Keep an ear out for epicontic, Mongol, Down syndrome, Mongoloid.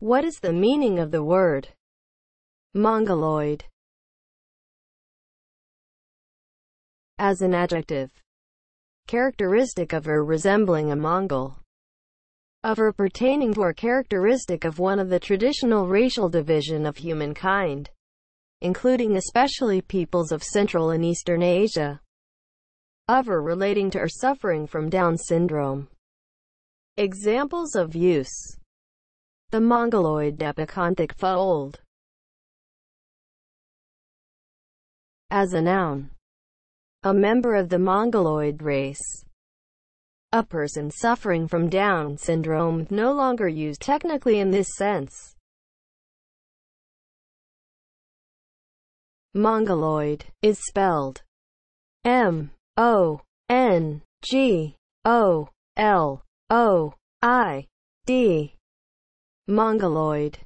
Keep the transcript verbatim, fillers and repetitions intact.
What is the meaning of the word Mongoloid as an adjective? Characteristic of or resembling a Mongol. Of or pertaining to or characteristic of one of the traditional racial division of humankind, including especially peoples of Central and Eastern Asia. Of or relating to or suffering from Down syndrome. Examples of use. The Mongoloid epicontic fold. As a noun. A member of the Mongoloid race. A person suffering from Down syndrome, no longer used technically in this sense. Mongoloid is spelled M O N G O L O I D. Mongoloid.